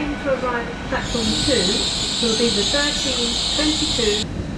train to arrive at platform 2 will be the 13:22.